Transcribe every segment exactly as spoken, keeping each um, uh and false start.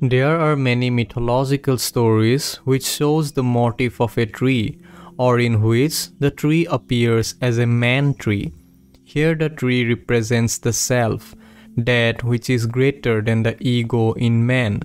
There are many mythological stories which shows the motif of a tree, or in which the tree appears as a man tree. Here the tree represents the self, that which is greater than the ego in man.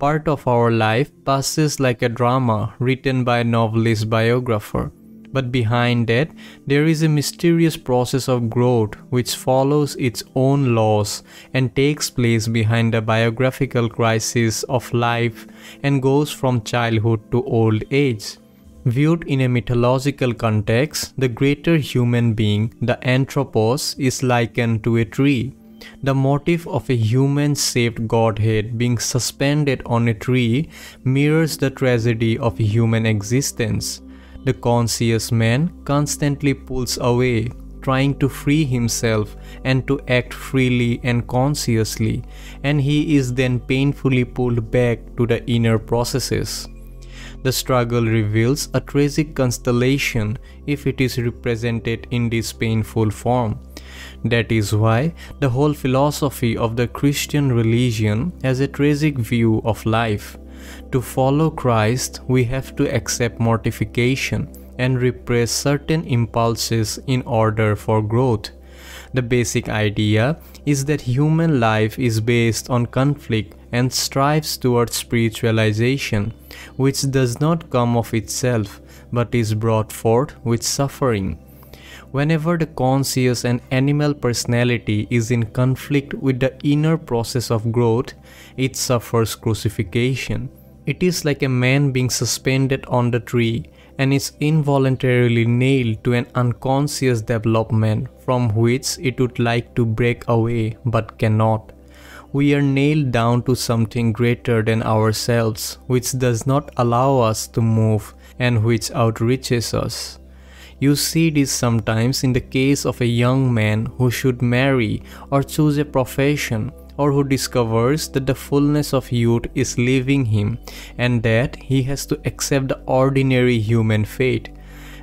Part of our life passes like a drama written by a novelist biographer. But behind that, there is a mysterious process of growth which follows its own laws and takes place behind the biographical crisis of life and goes from childhood to old age. Viewed in a mythological context, the greater human being, the anthropos, is likened to a tree. The motif of a human-shaped godhead being suspended on a tree mirrors the tragedy of human existence. The conscious man constantly pulls away, trying to free himself and to act freely and consciously, and he is then painfully pulled back to the inner processes. The struggle reveals a tragic constellation if it is represented in this painful form. That is why the whole philosophy of the Christian religion has a tragic view of life. To follow Christ, we have to accept mortification and repress certain impulses in order for growth. The basic idea is that human life is based on conflict and strives towards spiritualization, which does not come of itself but is brought forth with suffering. Whenever the conscious and animal personality is in conflict with the inner process of growth, it suffers crucifixion. It is like a man being suspended on the tree and is involuntarily nailed to an unconscious development from which it would like to break away but cannot. We are nailed down to something greater than ourselves, which does not allow us to move and which outreaches us. You see this sometimes in the case of a young man who should marry or choose a profession, or who discovers that the fullness of youth is leaving him and that he has to accept the ordinary human fate.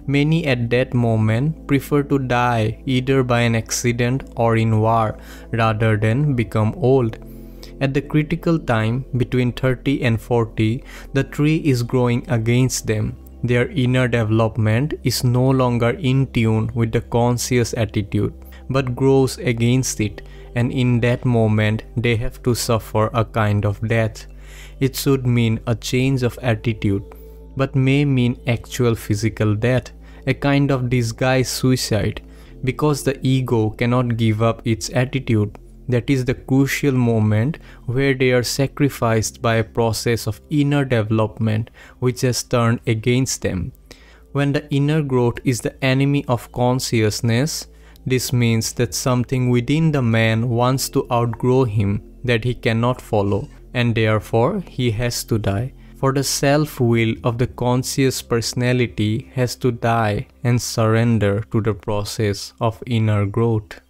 Many at that moment prefer to die either by an accident or in war rather than become old. At the critical time between thirty and forty, the tree is growing against them. Their inner development is no longer in tune with the conscious attitude, but grows against it, and in that moment they have to suffer a kind of death. It should mean a change of attitude, but may mean actual physical death, a kind of disguised suicide, because the ego cannot give up its attitude. That is the crucial moment where they are sacrificed by a process of inner development which has turned against them. When the inner growth is the enemy of consciousness, this means that something within the man wants to outgrow him that he cannot follow, and therefore he has to die. For the self-will of the conscious personality has to die and surrender to the process of inner growth.